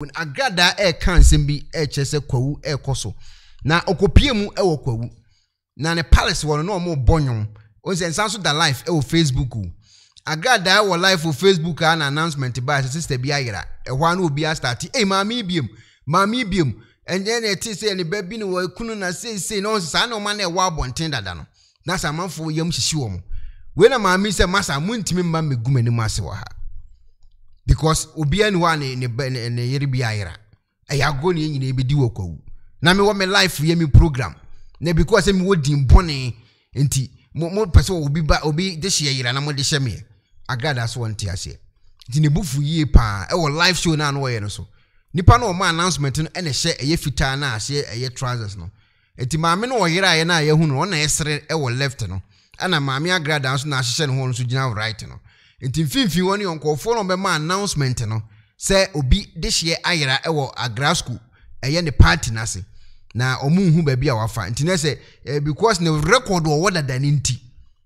When Agradaa can simbi HSA kwawu koso. Na okopie mu kwawu. Na ne palace wano no more bonyon. Onse ensansu da life Facebook u. Agradaa wa life o Facebook an announcement by sister biaira. Wano ubia starti. Hey mami bium. And then it is any baby no kununa say no sano man a wab on tender dano. Nasa man for yum shishuomo. When a mammy say massa munti mammy gumeni massiwaha. Because ubian one in a yeribiaira. I are going in a biduoko. Now me want my life yemi program. Ne because I'm woodin bonny and tea. More person will be back obi this year and I'm on the shame. I got that's one tear say. Dinibufu ye pa, our life show na no way so. Nipa no ma announcement no ene hye eye fitaa na ahye eye trousers no enti maame no oyira aye na aye hu no na esere e wo left no ana maame Agradaa nso na ahye no ho nso gina right no enti mfimfin woni onkofo no be ma announcement no se obi de hye ayira e wo Agradaa school eye ne party na se na omunhu ba bia wafa enti na se because ne record wo woda da ne nti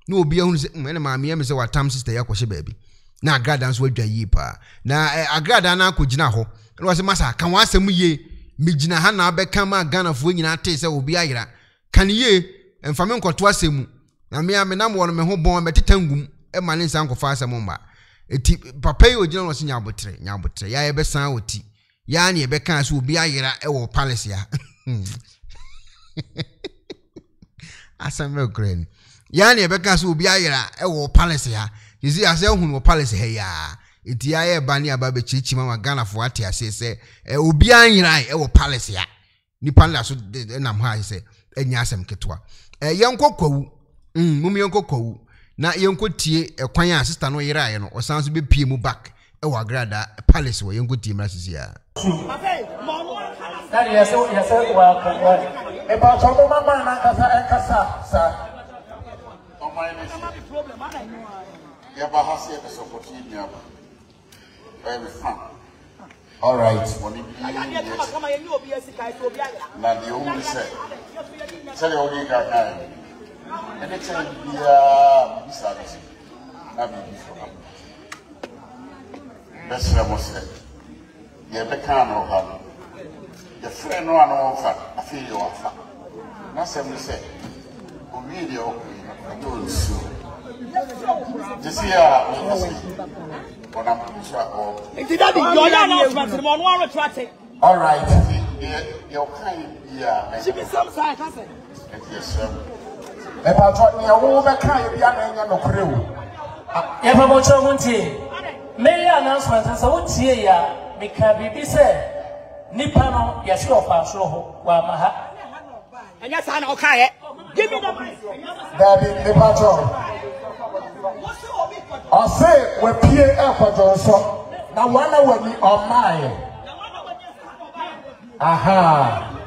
na obi ehunu se ene maame ya me se watam sister ya kwhye ba bi na Agradaa nso adwa yi pa na Agradaa na akogina ho no was massa kan wasem ye migina ha na abeka ma Ghana fo nyina te se obi ayira kan ye emfa me nkoto asem na me ame na mo no me ho bon metetangum e ma ne nsan kofa asem mba eti papai ogina no se nyabotre ya ye besan oti ya na ye beka se obi ayira e wo palace ya asem green ya na ye beka se obi ayira e wo palace ya izi ase hunu wo palace he ya iti aye bani ababe chichi mama Ghana for ati asese obi anyirai wo palace ya ni palace so na mha ise enya asem ketwa yenkokwawu mum yenkokwawu na yenkotie kwan ya sister no yiraye no osanso be pie mu back wo Agradaa palace wo yenkotie mra sisi ya that yes yes welcome eba chomo mama na kasa sa o my problem I know yeah, but I see this opportunity. Very fun. All right. Now the only say, tell you only got time. And it's a be service. Now be for them. Best level said. Yeah, they can't know how. The friend no one offer. I feel you offer. Now somebody said, "Oh, really? I don't see." This year, all right. Your kind, yeah. She be some side, cousin. Yes, sir. If I taught me a woman, kind, young no crew. Everybody, I want to make announcements. I want to hear ya. Make a baby say, Nippano, yes, your pastor, Wamaha. And yes, I know, Kaya. Give me the money. Daddy, the pastor. I say we pay for Johnson. Now one will be on my. Aha.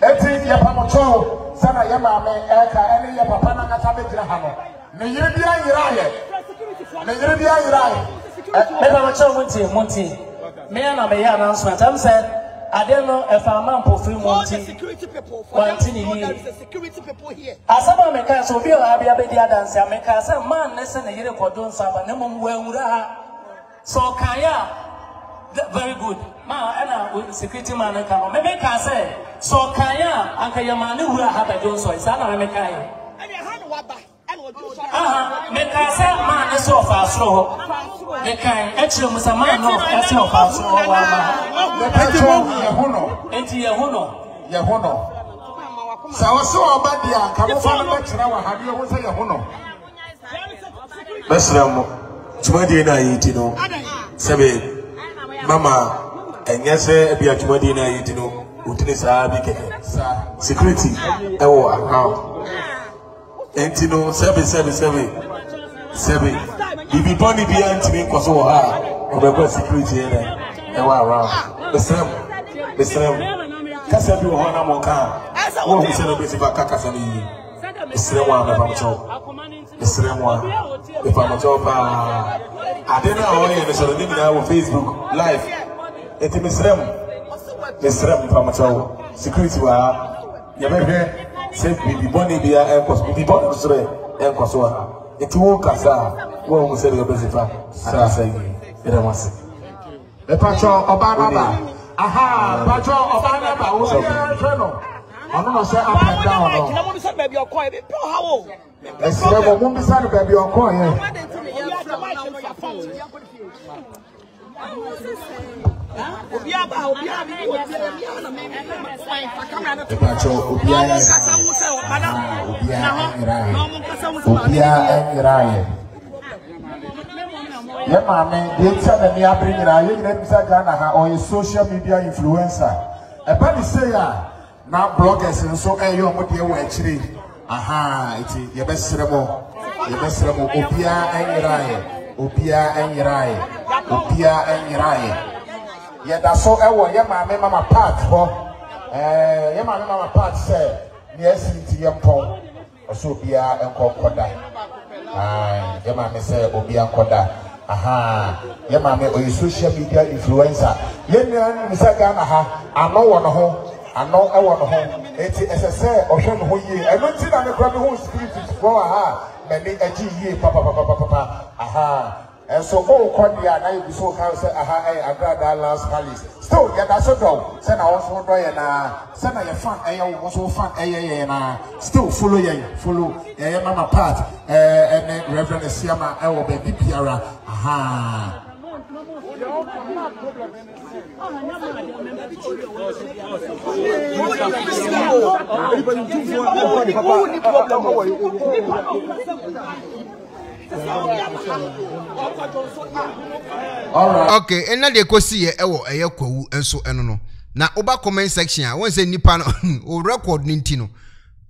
Eti ya pamocho sana ya mama eka eni ya papa na kasabe jira hamo. Me yiribia yiraye. Me pamocho munti. Me ana me ya announcement. I'm said. I don't know if I'm on perfume. All the security people for the security people here. As a man, I so feel I'll be a baby dance. I make us a man listen a year for don't suffer. No one so Kaya very good. Ma and with security man and come. Maybe I say so Kaya and Kayamani will have a don't so it's not a mechanic. And your hand wabba and will do make us a man so fast. The kind actually was a man of fast. Yahono. So I saw about the Yahono. Mama, and yes, be a Tumadina, you know, Utinis security. Oh, how Antino, seven. If you don't be anti because so hard, or security. Wow. The same. Cassandra, Moka. Who is celebrating Kakasani? The same one, the same one. If I'm a job, I didn't know any of Facebook Live. It is the same from a job. Security, you are very safe. Be born in the air, and be born in the air, and Ituoka saa wewe ungeseleka basi fa saa sahihi ila masi epacho obanaba aha pacho obanaba usiye treno ono no say up and down no kila mundu say baby okon e be pro hawo e say mo mundu say baby okon e Obia social media influencer. Everybody say now bloggers and so you are aha, it's your best remo. Your best remo. Obia and Rai. Yeah, that's so. Yeah, my part for. Yeah, my part say. Yes, it's your pong. So be a koda. Ah, yeah, my say Obia koda. Aha. Yeah, my social media influencer. Yeah, me say aha. I know one home. I know I want home. It's SSA or Shen Hui. I don't see that the crowd who speaks for aha. Many a G papa. Aha. And so, Kodia, I be so house, aha, I Agradaa last palace. Still, yeah, that's so dog. Send our phone boy and send a fan, I also fan, and still follow, yeah, Mama Pat, and then Reverend Siama, I will be Piara. Aha. Okay, and now they go see Ewo and so no. Now over comment section, I won't say Nippon or record Nintino.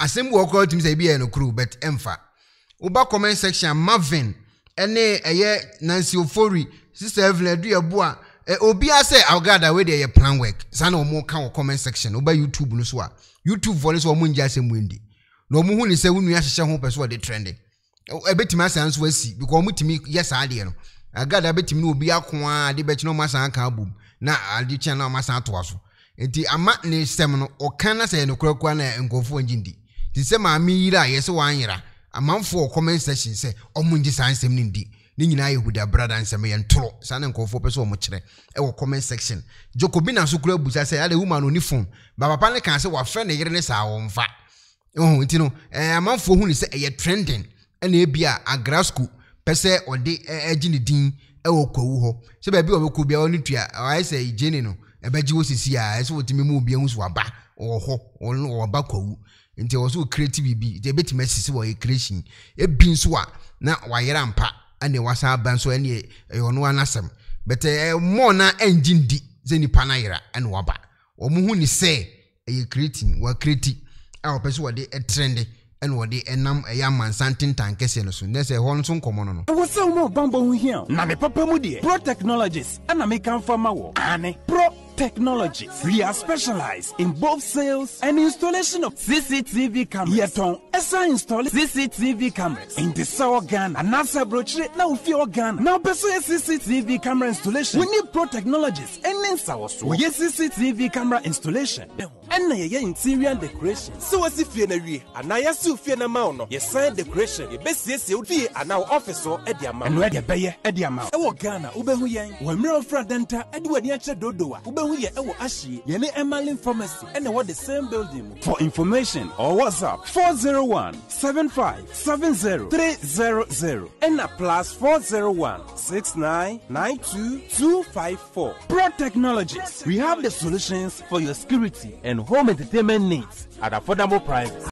I seem to work out him say be no crew, but Emfa. Over comment section, Marvin, and Nancy Ofori, Sister Evelyn, do your boy. Obia say I'll gather where they plan work. Sano more comment section over YouTube. YouTube for this woman just in windy. No moon is a woman, yes, home as what they trending. A bit my sense was see because me yes, I did. I got a bit me be a coin, the bet no massa and kaboom. Now I'll do channel massa to us. And the amatne seminal or canna say no crocwana and go for jindi. The semi mira, yes, 1 year. A month for comment session say, O Munji signs him indeed. Ninai with a brother and semi and tro, son and call for person much. Our comment section. Jokobina so club, which I say, other woman on the phone. But apparently can say what friend is our own fat. Oh, you know, a month for whom is a trending. Ene bia agra school pese ode agini din ewokowu ho se ba bi obeko bia oni tua ai say jeni no ebaji wo sisi a ese wotimi mu bia husu aba oho ono oba kwawu nti wo so creative bi de betime sisi wo creation e bi nso a na wayera mpa ane wasa ban so ane ono anasem but mo na engine di ze ni panayera ane waba omo hu ni say e creating wa creative a opese wode e trendy and what the enam a young man something tank is soon. There's a whole soon common. I was so more bamboo here. Name Papa Moody, Pro Technologies, and I make come for my Anne Pro Technologies. We are specialized in both sales and installation of CCTV cameras. Yet on SI install CCTV cameras in the Sour Ghana and NASA brochure now fear Ghana. Now pursue CCTV camera installation. We need Pro Technologies and in Sour. We get CCTV camera installation. And interior decoration. So as if you and I assume fear na mount, your sign decoration, your best yes you be and our officer at the amount. And where the bayer at the amount. Our Ghana, Ubehuyan, Wemiro Fradenta, Edward Yacha Dodoa, Ubehuya, Ewa Ashi, Yene Emalin Pharmacy, and what the same building. For information or WhatsApp 401-7570-300 and a plus 401-6992-254. Pro Technologies. We have the solutions for your security and home entertainment needs at affordable prices.